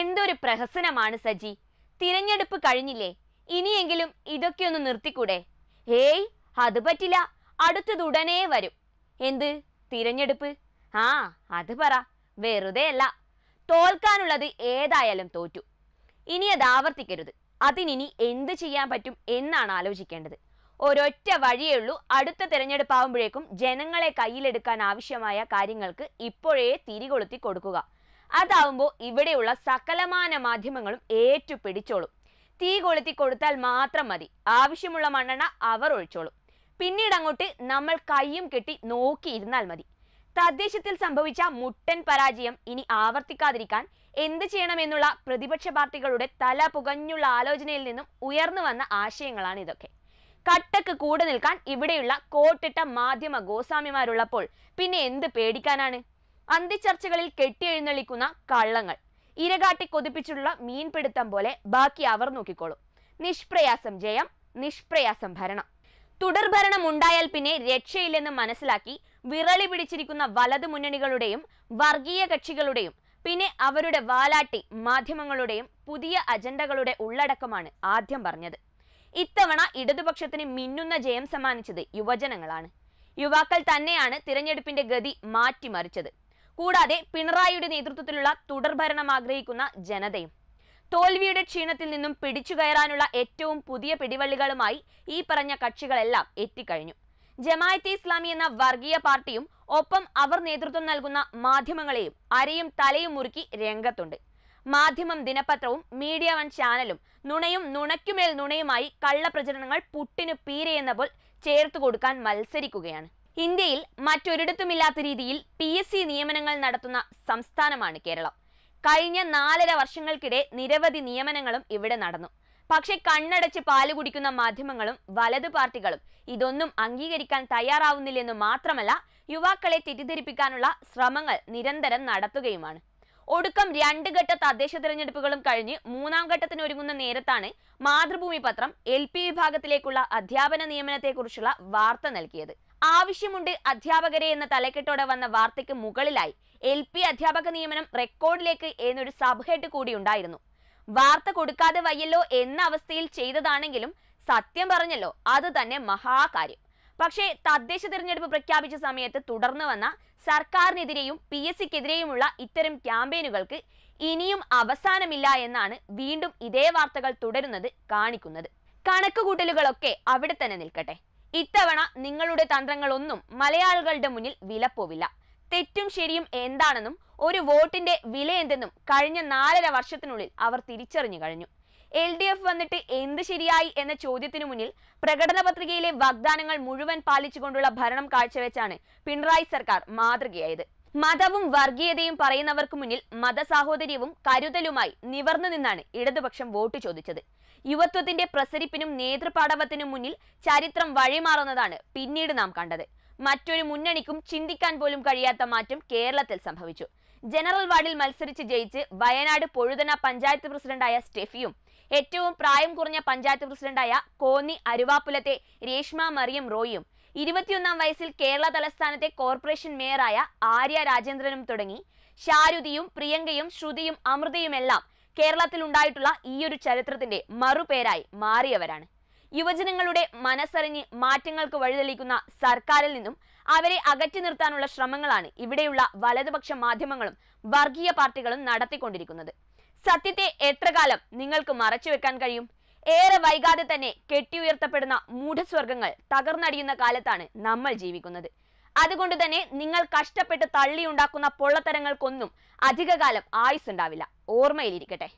എന്തൊരു പ്രഹസനമാണ് സജി. തിരഞ്ഞെടുപ്പ് കഴിഞ്ഞില്ലേ, ഇനിയെങ്കിലും ഇതൊക്കെ ഒന്ന് നിർത്തിക്കൂടെ? ഏയ്, അത് പറ്റില്ല, അടുത്തതുടനെ വരും. എന്ത് തിരഞ്ഞെടുപ്പ്? ആ, അത് പറ, വെറുതെ അല്ല. തോൽക്കാനുള്ളത് ഏതായാലും തോറ്റു, ഇനി അത് ആവർത്തിക്കരുത്. അതിനി എന്ത് ചെയ്യാൻ പറ്റും എന്നാണ് ആലോചിക്കേണ്ടത്. ഒരൊറ്റ വഴിയേ ഉള്ളൂ, അടുത്ത തിരഞ്ഞെടുപ്പാവുമ്പോഴേക്കും ജനങ്ങളെ കയ്യിലെടുക്കാൻ ആവശ്യമായ കാര്യങ്ങൾക്ക് ഇപ്പോഴേ തിരികൊളുത്തി കൊടുക്കുക. അതാവുമ്പോൾ ഇവിടെയുള്ള സകലമാന മാധ്യമങ്ങളും ഏറ്റുപിടിച്ചോളും. തീ കൊളുത്തി കൊടുത്താൽ മാത്രം മതി, ആവശ്യമുള്ള മണ്ണെണ്ണ അവർ ഒഴിച്ചോളും. പിന്നീട് അങ്ങോട്ട് നമ്മൾ കയ്യും കെട്ടി നോക്കിയിരുന്നാൽ മതി. തദ്ദേശത്തിൽ സംഭവിച്ച മുട്ടൻ പരാജയം ഇനി ആവർത്തിക്കാതിരിക്കാൻ എന്ത് ചെയ്യണമെന്നുള്ള പ്രതിപക്ഷ പാർട്ടികളുടെ തല പുകഞ്ഞുള്ള ആലോചനയിൽ നിന്നും ഉയർന്നു വന്ന ആശയങ്ങളാണ് ഇതൊക്കെ. കട്ടക്ക് കൂടെ നിൽക്കാൻ ഇവിടെയുള്ള കോട്ടിട്ട മാധ്യമ ഗോസ്വാമിമാരുള്ളപ്പോൾ പിന്നെ എന്ത് പേടിക്കാനാണ്? അന്തിച്ചർച്ചകളിൽ കെട്ടിയെഴുന്നള്ളിക്കുന്ന കള്ളങ്ങൾ ഇരകാട്ടി കൊതിപ്പിച്ചുള്ള മീൻപിടുത്തം പോലെ ബാക്കി അവർ നോക്കിക്കോളും. നിഷ്പ്രയാസം ജയം, നിഷ്പ്രയാസം ഭരണം. തുടർഭരണം ഉണ്ടായാൽ പിന്നെ രക്ഷയില്ലെന്ന് മനസ്സിലാക്കി വിറളി പിടിച്ചിരിക്കുന്ന വലതു മുന്നണികളുടെയും വർഗീയ കക്ഷികളുടെയും പിന്നെ അവരുടെ വാലാട്ടി മാധ്യമങ്ങളുടെയും പുതിയ അജണ്ടകളുടെ ഉള്ളടക്കമാണ് ആദ്യം പറഞ്ഞത്. ഇത്തവണ ഇടതുപക്ഷത്തിന് മിന്നുന്ന ജയം സമ്മാനിച്ചത് യുവജനങ്ങളാണ്. യുവാക്കൾ തന്നെയാണ് തിരഞ്ഞെടുപ്പിന്റെ ഗതി മാറ്റിമറിച്ചത്. കൂടാതെ പിണറായിയുടെ നേതൃത്വത്തിലുള്ള തുടർഭരണം ആഗ്രഹിക്കുന്ന ജനതയും. തോൽവിയുടെ ക്ഷീണത്തിൽ നിന്നും പിടിച്ചു കയറാനുള്ള ഏറ്റവും പുതിയ പിടിവള്ളികളുമായി ഈ പറഞ്ഞ കക്ഷികളെല്ലാം എത്തിക്കഴിഞ്ഞു. ജമാഅത്തെ ഇസ്ലാമി എന്ന വർഗീയ പാർട്ടിയും ഒപ്പം അവർ നേതൃത്വം നൽകുന്ന മാധ്യമങ്ങളെയും അരയും തലയും മുറുക്കി രംഗത്തുണ്ട്. മാധ്യമം ദിനപത്രവും മീഡിയ വൺ ചാനലും നുണയും നുണയ്ക്കുമേൽ നുണയുമായി കള്ളപ്രചരണങ്ങൾ പുട്ടിനു പീരയെന്ന പോൽ ചേർത്തു കൊടുക്കാൻ മത്സരിക്കുകയാണ്. ഇന്ത്യയിൽ മറ്റൊരിടത്തുമില്ലാത്ത രീതിയിൽ PSC നിയമനങ്ങൾ നടത്തുന്ന സംസ്ഥാനമാണ് കേരളം. കഴിഞ്ഞ 4.5 വർഷങ്ങൾക്കിടെ നിരവധി നിയമനങ്ങളും ഇവിടെ നടന്നു. പക്ഷെ കണ്ണടച്ച് പാല് കുടിക്കുന്ന മാധ്യമങ്ങളും വലതു പാർട്ടികളും ഇതൊന്നും അംഗീകരിക്കാൻ തയ്യാറാവുന്നില്ലെന്ന് മാത്രമല്ല, യുവാക്കളെ തെറ്റിദ്ധരിപ്പിക്കാനുള്ള ശ്രമങ്ങൾ നിരന്തരം നടത്തുകയുമാണ്. ഒടുക്കം 2 ഘട്ട തദ്ദേശ തിരഞ്ഞെടുപ്പുകളും കഴിഞ്ഞ് 3ാം ഘട്ടത്തിന് ഒരുങ്ങുന്ന നേരത്താണ് മാതൃഭൂമി പത്രം LP വിഭാഗത്തിലേക്കുള്ള അധ്യാപന നിയമനത്തെക്കുറിച്ചുള്ള വാർത്ത നൽകിയത്. ആവശ്യമുണ്ട് അധ്യാപകരെ എന്ന തലക്കെട്ടോടെ വന്ന വാർത്തയ്ക്ക് മുകളിലായി LP അധ്യാപക നിയമനം റെക്കോർഡിലേക്ക് എന്നൊരു സബ് ഹെഡ് കൂടി ഉണ്ടായിരുന്നു. വാർത്ത കൊടുക്കാതെ വയ്യല്ലോ എന്ന അവസ്ഥയിൽ ചെയ്തതാണെങ്കിലും സത്യം പറഞ്ഞല്ലോ, അത് തന്നെ മഹാകാര്യം. പക്ഷേ തദ്ദേശ തിരഞ്ഞെടുപ്പ് പ്രഖ്യാപിച്ച സമയത്ത് തുടർന്ന് വന്ന സർക്കാരിനെതിരെയും PSCക്കെതിരെയുമുള്ള ഇത്തരം ക്യാമ്പയിനുകൾക്ക് ഇനിയും അവസാനമില്ല എന്നാണ് വീണ്ടും ഇതേ വാർത്തകൾ തുടരുന്നത് കാണിക്കുന്നത്. കണക്കുകൂട്ടലുകളൊക്കെ അവിടെ തന്നെ നിൽക്കട്ടെ, ഇത്തവണ നിങ്ങളുടെ തന്ത്രങ്ങളൊന്നും മലയാളികളുടെ മുന്നിൽ വിലപ്പോവില്ല. തെറ്റും ശരിയും എന്താണെന്നും ഒരു വോട്ടിന്റെ വില എന്തെന്നും കഴിഞ്ഞ 4.5 വർഷത്തിനുള്ളിൽ അവർ തിരിച്ചറിഞ്ഞു കഴിഞ്ഞു. LDF വന്നിട്ട് എന്ത് ശരിയായി എന്ന ചോദ്യത്തിനു മുന്നിൽ പ്രകടന പത്രികയിലെ വാഗ്ദാനങ്ങൾ മുഴുവൻ പാലിച്ചുകൊണ്ടുള്ള ഭരണം കാഴ്ചവെച്ചാണ് പിണറായി സർക്കാർ മാതൃകയായത്. മതവും വർഗീയതയും പറയുന്നവർക്ക് മുന്നിൽ മതസാഹോദര്യവും കരുതലുമായി നിവർന്നു നിന്നാണ് ഇടതുപക്ഷം വോട്ട് ചോദിച്ചത്. യുവത്വത്തിന്റെ പ്രസരിപ്പിനും നേതൃപാടവത്തിനും മുന്നിൽ ചരിത്രം വഴിമാറുന്നതാണ് പിന്നീട് നാം കണ്ടത്. മറ്റൊരു മുന്നണിക്കും ചിന്തിക്കാൻ പോലും കഴിയാത്ത മാറ്റം കേരളത്തിൽ സംഭവിച്ചു. ജനറൽ വാർഡിൽ മത്സരിച്ച് ജയിച്ച് വയനാട് പൊഴുതന പഞ്ചായത്ത് പ്രസിഡന്റായ സ്റ്റെഫിയും ഏറ്റവും പ്രായം കുറഞ്ഞ പഞ്ചായത്ത് പ്രസിഡന്റായ കോന്നി അരുവാപ്പുലത്തെ രേഷ്മ മറിയം റോയും 21ാം വയസ്സിൽ കേരള തലസ്ഥാനത്തെ കോർപ്പറേഷൻ മേയറായ ആര്യ രാജേന്ദ്രനും തുടങ്ങി ശാരുദിയും പ്രിയങ്കയും ശ്രുതിയും അമൃതയുമെല്ലാം കേരളത്തിലുണ്ടായിട്ടുള്ള ഈയൊരു ചരിത്രത്തിന്റെ മറുപേരായി മാറിയവരാണ്. യുവജനങ്ങളുടെ മനസ്സറിഞ്ഞ് മാറ്റങ്ങൾക്ക് വഴിതെളിക്കുന്ന സർക്കാരിൽ നിന്നും അവരെ അകറ്റി നിർത്താനുള്ള ശ്രമങ്ങളാണ് ഇവിടെയുള്ള വലതുപക്ഷ മാധ്യമങ്ങളും വർഗീയ പാർട്ടികളും നടത്തിക്കൊണ്ടിരിക്കുന്നത്. സത്യത്തെ എത്ര കാലം നിങ്ങൾക്ക് മറച്ചു വെക്കാൻ കഴിയും? ഏറെ വൈകാതെ തന്നെ കെട്ടിയുയർത്തപ്പെടുന്ന മൂഢസ്വർഗങ്ങൾ തകർന്നടിയുന്ന കാലത്താണ് നമ്മൾ ജീവിക്കുന്നത്. അതുകൊണ്ട് തന്നെ നിങ്ങൾ കഷ്ടപ്പെട്ട് തള്ളിയുണ്ടാക്കുന്ന പൊള്ളത്തരങ്ങൾക്കൊന്നും അധികകാലം ആയുസ്സുണ്ടാവില്ല. ഓർമ്മയിലിരിക്കട്ടെ.